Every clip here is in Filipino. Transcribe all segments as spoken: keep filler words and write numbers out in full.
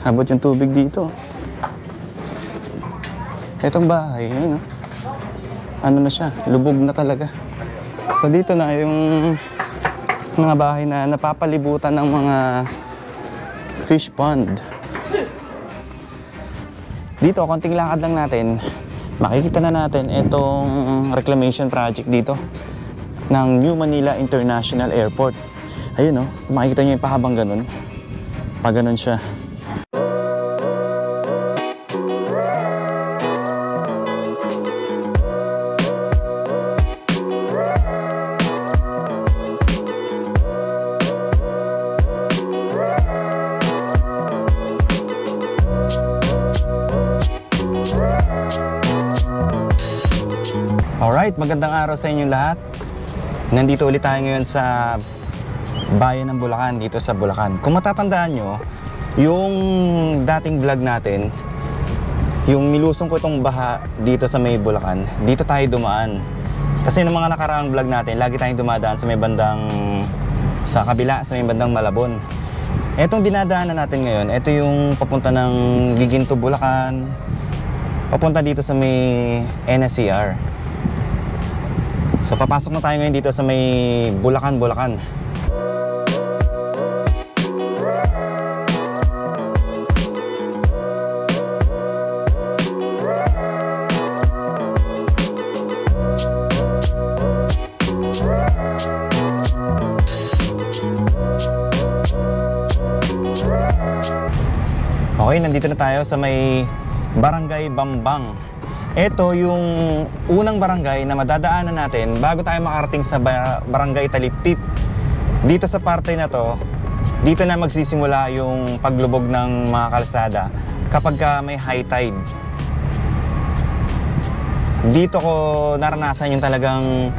Habot yung tubig dito. Itong bahay, ano? Ano na siya? Lubog na talaga. So dito na yung mga bahay na napapalibutan ng mga fish pond. Dito, konting lakad lang natin, makikita na natin itong reclamation project dito ng New Manila International Airport. Ayun o, oh, kung makikita nyo yung pahabang ganun, pag ganun siya. Alright, magandang araw sa inyong lahat. Nandito ulit tayo ngayon sa bayan ng Bulacan, dito sa Bulacan. Kung matatandaan nyo, yung dating vlog natin, yung nilusong ko itong baha dito sa may Bulacan, dito tayo dumaan. Kasi ng mga nakaraang vlog natin, lagi tayong dumadaan sa may bandang, sa kabila, sa may bandang Malabon. Etong dinadaanan natin ngayon, ito yung papunta ng Giginto, Bulacan, papunta dito sa may N S C R. So papasok na tayo ngayon dito sa may Bulacan, Bulacan. Okay, nandito na tayo sa may Barangay Bambang. Ito yung unang barangay na madadaanan natin bago tayo makarating sa Barangay Taliptip. Dito sa parte na to, dito na magsisimula yung paglubog ng mga kalsada kapag ka may high tide. Dito ko naranasan yung talagang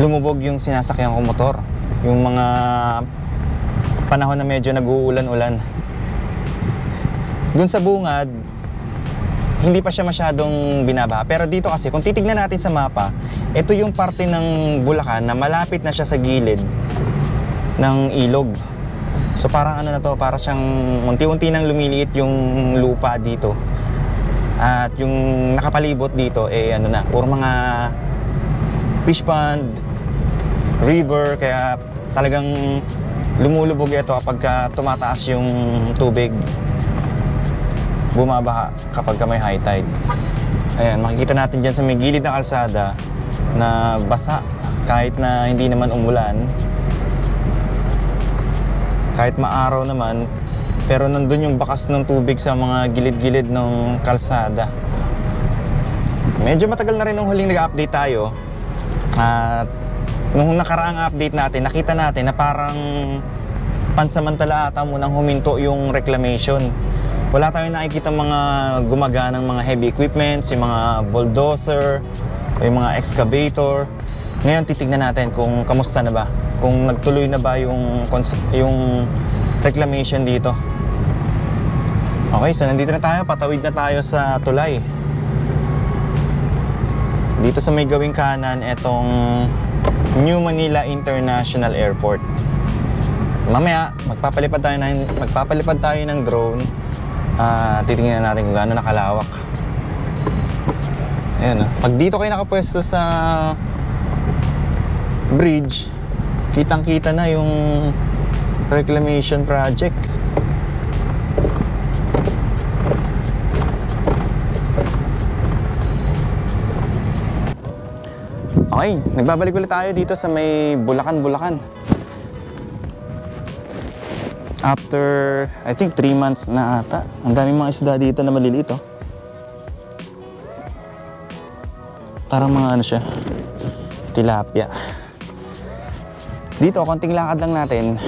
lumubog yung sinasakyan kong motor. Yung mga panahon na medyo nag-uulan-ulan. Dun sa bungad, hindi pa siya masyadong binaba. Pero dito kasi, kung titignan natin sa mapa, ito yung parte ng Bulacan na malapit na siya sa gilid ng ilog. So parang ano na to, parang siyang unti-unti nang lumiliit yung lupa dito. At yung nakapalibot dito, eh ano na, puro mga fish pond, river, kaya talagang lumulubog ito kapag tumataas yung tubig. Bumabaha kapag may high tide. Ayan, makikita natin dyan sa may gilid ng kalsada na basa kahit na hindi naman umulan. Kahit maaraw naman, pero nandun yung bakas ng tubig sa mga gilid-gilid ng kalsada. Medyo matagal na rin nung huling nag-update tayo. At nung nakaraang update natin, nakita natin na parang pansamantala ata munang huminto yung reclamation. Wala tayong nakikita mga gumaganang mga heavy equipments, yung mga bulldozer, yung mga excavator. Ngayon titignan natin kung kamusta na ba, kung nagtuloy na ba yung, yung reclamation dito. Okay, so nandito na tayo, patawid na tayo sa tulay. Dito sa may gawing kanan, etong New Manila International Airport. Mamaya, magpapalipad tayo ng, magpapalipad tayo ng drone. Uh, titingnan natin kung gaano nakalawak. Ayan, pag dito kayo nakapwesto sa bridge, kitang kita na yung reclamation project. Okay, nagbabalik ulit tayo dito sa may Bulacan, Bulacan. After, I think, three months na ata. Ang daming mga isda dito na maliliit, oh. Parang mga ano siya, tilapia. Dito, konting lakad lang natin,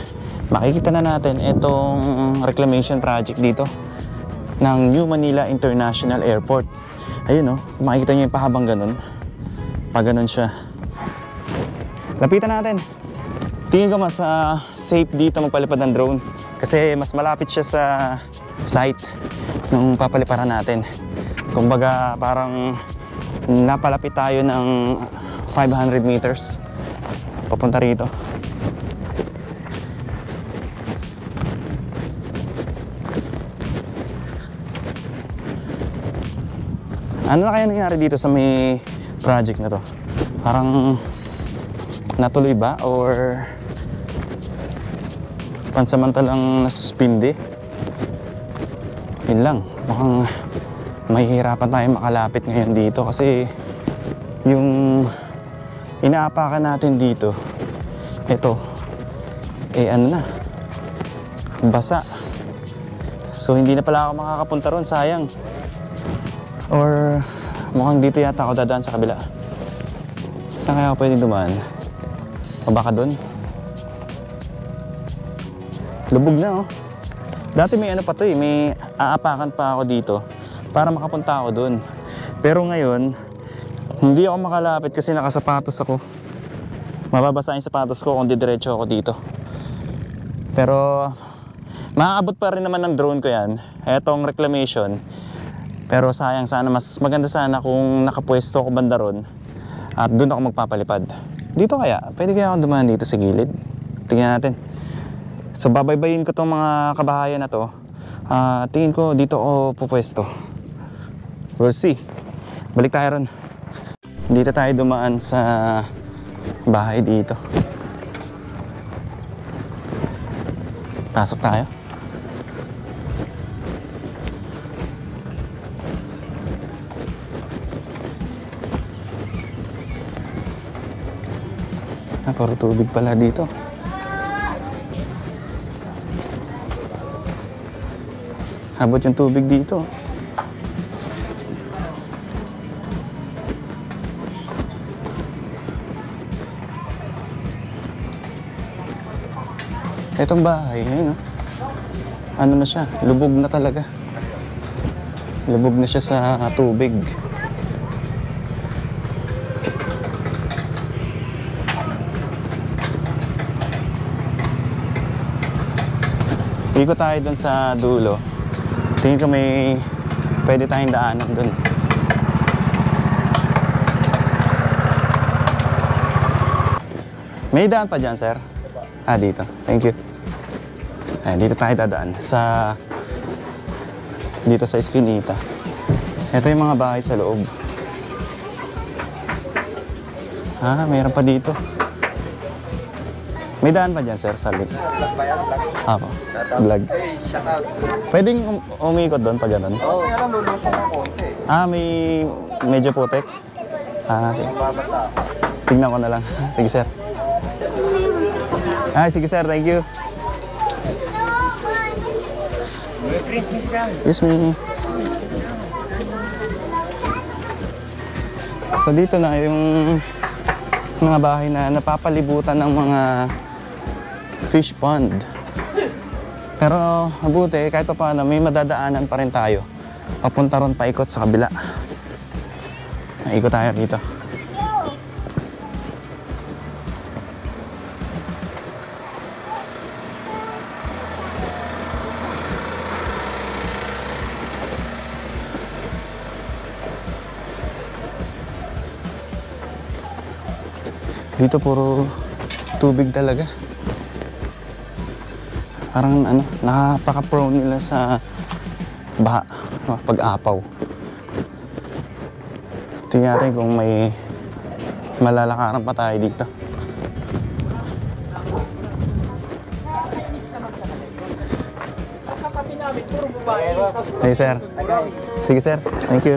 makikita na natin itong reclamation project dito ng New Manila International Airport. Ayun, oh. Makikita nyo yung pahabang ganun. Pag ganun siya. Lapitan natin. Tingin ko mas uh, safe dito magpalipad ng drone. Kasi mas malapit siya sa site nung papaliparan natin. Kumbaga parang napalapit tayo ng five hundred meters papunta rito. Ano na kaya nangyari dito sa may project na to? Parang natuloy ba or pansamantalang nasuspindi? Yun lang, mukhang mahihirapan tayo makalapit ngayon dito kasi yung inaapakan natin dito, ito, eh ano na, basa. So hindi na pala ako makakapunta ron, sayang. Or mukhang dito yata ako dadaan sa kabila. Saan kaya ako pwede dumaan? O baka doon? Lubog na oh. Dati may ano pa to eh, may aapakan pa ako dito para makapunta ako doon. Pero ngayon, hindi ako makalapit kasi nakasapatos ako. Mababasa yung sapatos ko kung didiretso ako dito. Pero maaabot pa rin naman ng drone ko yan. Etong reclamation. Pero sayang, sana mas maganda sana kung nakapwesto ako banda ron at doon ako magpapalipad. Dito kaya, pwede kaya akong dumaan dito sa gilid. Tingnan natin. So babaybayin ko tong mga kabahayan na to. Uh, tingin ko dito ako pupwesto. We'll see. Balik tayo ron. Dito tayo dumaan sa bahay dito. Pasok tayo. Ah, puro tubig pala dito. Abot yung tubig dito. Itong bahay, ayun, oh. Ano na siya? Lubog na talaga. Lubog na siya sa tubig. Iko tayo dun sa dulo. Tingin ko may pwede tayong daanan dun. May daan pa dyan, sir? Ah, dito. Thank you. Ay, dito tayo dadaan. Sa... dito sa eskinita. Ito yung mga bahay sa loob. Ah, mayroon pa dito. May daan pa dyan, sir, sa likod. Ako, vlog. Pwedeng um umikot doon pag gano'n? Oo, kaya lang lulusong ng konti. Ah, may medyo putik? Ah, sige. Tignan ko na lang. Sige, sir. Ah, sige, sir. Thank you. Excuse me. So, dito na yung mga bahay na napapalibutan ng mga fish pond. Pero mabuti, kahit pa paano, may madadaanan pa rin tayo. Papunta ron, paikot sa kabila. Naikot tayo dito. Dito puro tubig talaga. Parang ano, napaka-prone nila sa baha, pag-apaw. Tingnan natin kung may malalakaran pa tayo dito. Hey, sir. Sige, sir. Thank you.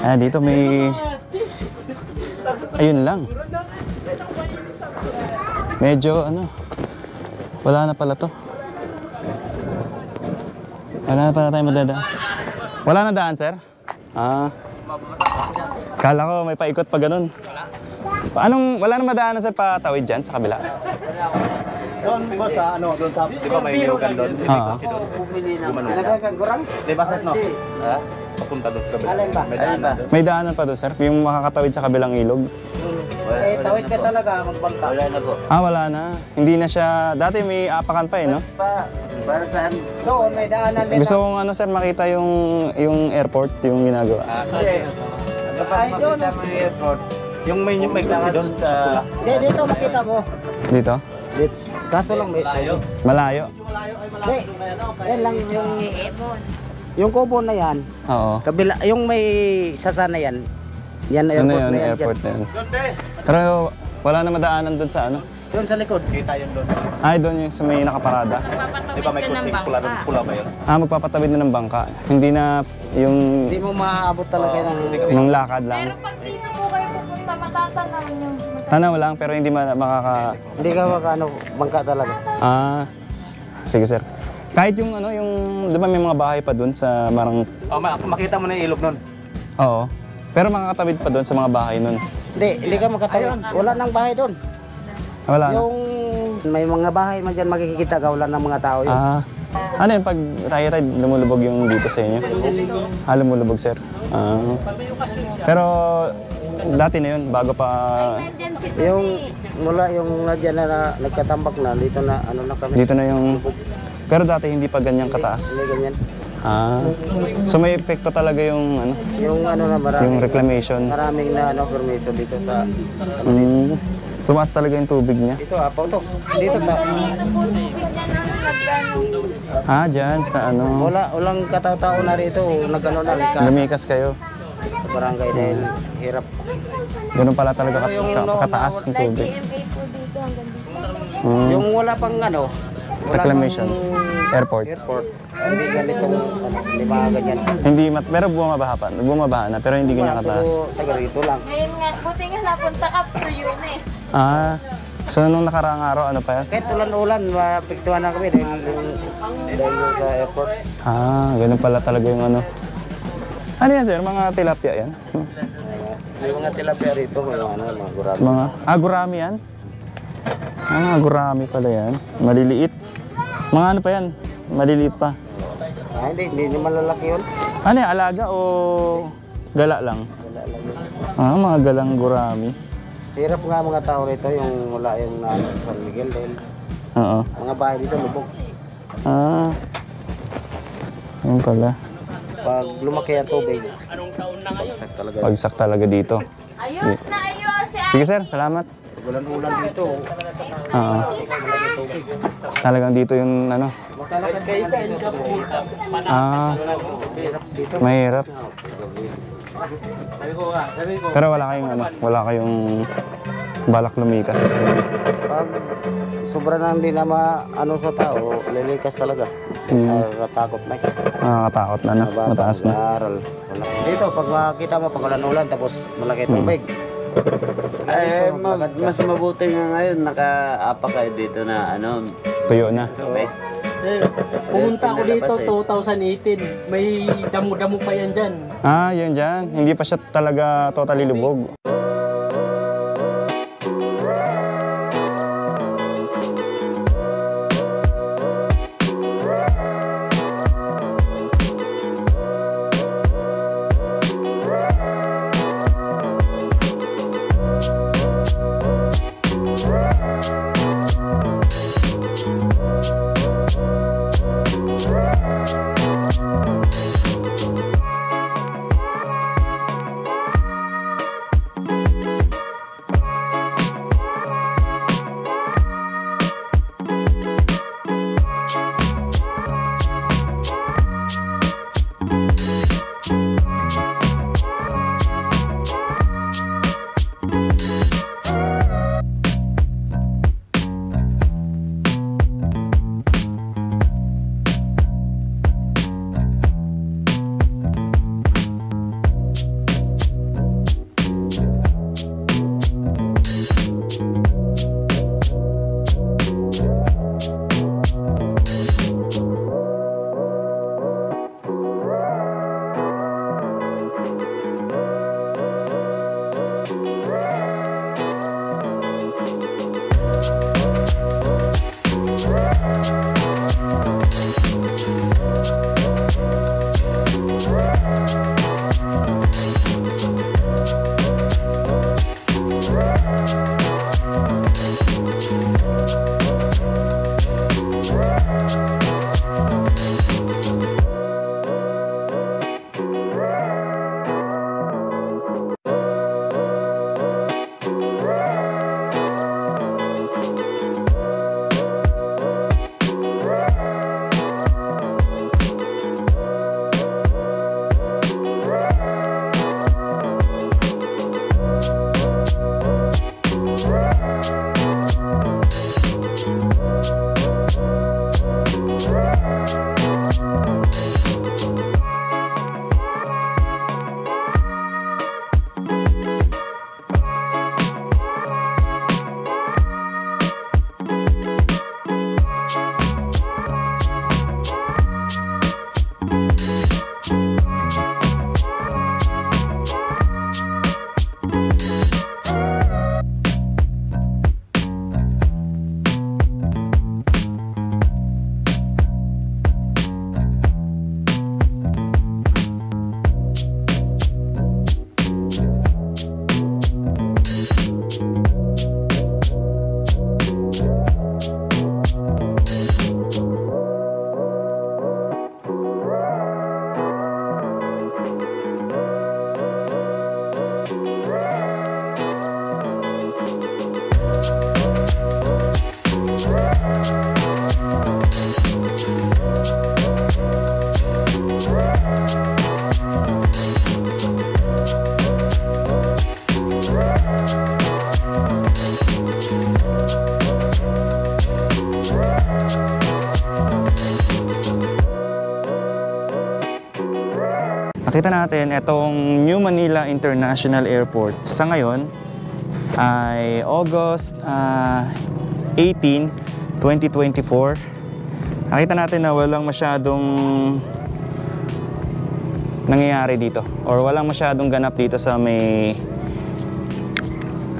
Ah, dito may... ayun lang. Medyo ano... wala na pala to. Wala na pala tayo madadaan. Wala na daan, sir? Ah. Kala ko may paikot pa ganun. Anong, wala na madaan, sir, patawid dyan sa kabila? Doon, boss, sa ano, doon sa, di ba may hirugan doon? Oo. Nagagagurang? Di ba, sir, no? Ha? Papunta doon sa kabilang. May daanan. May daanan pa doon, sir? Yung makakatawid sa kabilang ilog? Eh, tawid ka talaga, magbangka. Wala na po. Ah, wala na. Hindi na siya... dati may apakan pa eh, no? Pa. Para saan? Doon, may daanan nila. Gusto kong ano, sir, makita yung yung airport, yung ginagawa. Ah, sorry. Ano pa makita mo yung airport? Yung may may kailangan doon sa... Hindi, dito makita mo. Dito? Dito. Kaso lang may... malayo? Malayo? Malayo ay malayo doon kaya no? Yan lang yung... Yung kubo na yan. Oo. Kabila, yung may sasana yan. Yan na airport, ano yun, na yan, airport yan. Doon be! Pero wala na madaanan doon sa ano? Doon sa likod. Kita yun doon. Ay, doon yung sa may nakaparada. Magpapatawid diba, may ka ng bangka. Pula, pula ba yun? Ah, magpapatawid na ng bangka. Hindi na yung... Hindi mo maaabot talaga uh, ng, ng lakad lang. Pero pag dito po kayo pupunta, matatanaan yung... Tanaw lang, pero hindi makaka... Hindi ka maka, ano, bangka talaga. Ah, sige sir. Kahit yung ano, yung... Di ba may mga bahay pa doon sa marang... Oh, makita mo na yung ilog nun. Oo. Pero makakatawid pa doon sa mga bahay nun. Hindi, hindi ka makatawid. Wala nang bahay doon. Wala yung na? May mga bahay man dyan, makikita ka, wala ng mga tao yun. Ah, ano yun, pag ride-ride, lumulubog yung dito sa inyo? Ah, lumulubog, sir. Ah. Pero dati na yun, bago pa... Yung mula yung dyan na, na nagkatambak na, dito na ano na kami. Dito na yung... Pero dati hindi pa ganyang kataas. Hindi ganyan. Ah. So may epekto talaga yung ano? Yung ano na maraming... Yung reclamation. Maraming na ano, permiso dito sa... Mm. Tumaas talaga yung tubig niya. Ito, apaw to. Dito na. Dito po tubig niya na nagkano. Ah, dyan sa ano? Wala, walang kataw-tao na rito. Nagkano na likas. Lumikas kayo. Sa barangay din. Hirap. Ganun pala talaga kataas ng tubig. Yung wala pang ano? Reclamation. Airport. Airport. Hindi ganito. Hindi ba ganyan? Hindi, pero bumabaha pa. Bumabaha na, pero hindi ganyan kataas. Taga rito lang. Ngayon nga, buti nga napunta ka to yun eh. Ah, so nung nakaraang araw, ano pa yan? Kahit ulan-ulan, mapiktuhan na kami dahil sa airport. Ah, ganun pala talaga yung ano. Ano yan sir? Mga tilapia yan? May mga tilapia rito, mga ano, mga gurami. Mga, ah, gurami yan? Ah, gurami pala yan. Maliliit. Mga ano pa yan? Maliliit pa. Ah, hindi, hindi malalaki yun. Ano yan, alaga o gala lang? Gala lang yun. Ah, mga galang gurami. Hirap nga mga tao rito yung wala yung uh, San Miguel dahil uh -oh. mga bahay dito lubog. Ah, yun pala. Pag lumaki ang tubig, pagsak talaga, pagsak talaga dito. Ayos dito. Na ayos! Si sige sir, salamat. Ulan-ulan dito. Uh -oh. Talagang dito yung ano? Ah, mahirap. Pero wala kayong ano, wala kayong balak lumikas. Pag sobra nang di na maano sa tao, lilikas talaga. Nakatakot na. Nakatakot na na, mataas na. Dito, pag makita mo, pag ulan-ulan, tapos malaki tubig. Eh, mas mabuti nga ngayon, nakaapa kayo dito na ano. Tuyo na. Eh, pumunta ako dito two thousand eighteen. May damo-damo pa yan dyan. Ah, yan dyan. Hindi pa siya talaga totally lubog. Nakita natin itong New Manila International Airport sa ngayon ay August uh, eighteenth, twenty twenty-four. Nakita natin na walang masyadong nangyayari dito or walang masyadong ganap dito sa may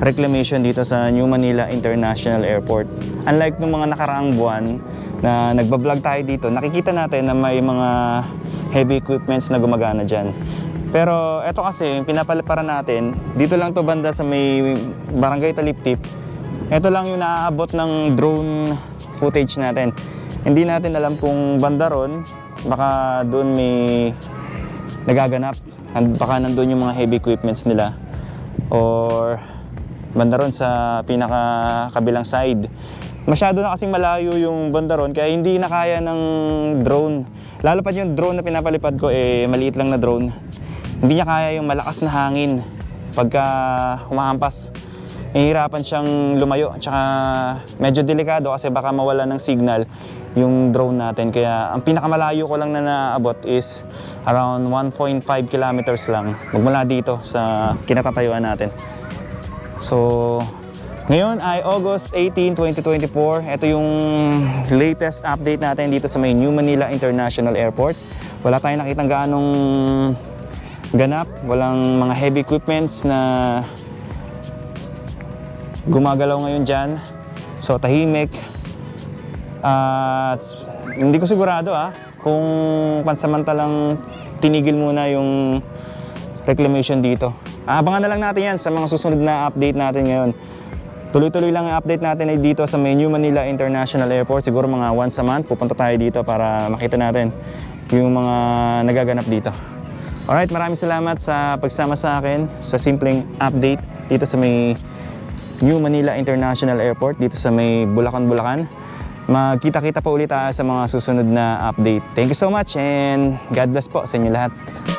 reclamation dito sa New Manila International Airport. Unlike nung mga nakaraang buwan na nagbablog tayo dito, nakikita natin na may mga heavy equipments na gumagana dyan. Pero eto kasi, yung pinapaliparan natin, dito lang to banda sa may Barangay Taliptip. Eto lang yung naaabot ng drone footage natin. Hindi natin alam kung banda ron, baka doon may nagaganap. Baka nandun yung mga heavy equipments nila. Or banda ron sa pinaka-kabilang side. Masyado na kasing malayo yung banda ron, kaya hindi na kaya ng drone. Lalo pa yung drone na pinapalipad ko, eh, maliit lang na drone. Hindi niya kaya yung malakas na hangin. Pagka humahampas, hihirapan siyang lumayo. Tsaka medyo delikado kasi baka mawala ng signal yung drone natin. Kaya ang pinakamalayo ko lang na naabot is around one point five kilometers lang magmula dito sa kinatatayuan natin. So, ngayon ay August eighteenth, twenty twenty-four. Ito yung latest update natin dito sa may New Manila International Airport. Wala tayong nakitang gaanong ganap. Walang mga heavy equipments na gumagalaw ngayon dyan. So, tahimik. At uh, hindi ko sigurado ah, kung pansamantalang tinigil muna yung reclamation dito. Abangan na lang natin yan sa mga susunod na update natin ngayon. Tuloy-tuloy lang ang update natin ay dito sa New Manila International Airport. Siguro mga once a month pupunta tayo dito para makita natin yung mga nagaganap dito. Alright, maraming salamat sa pagsama sa akin sa simpleng update dito sa may New Manila International Airport dito sa may Bulacan, Bulacan. Magkita-kita pa ulit tayo sa mga susunod na update. Thank you so much and God bless po sa inyo lahat.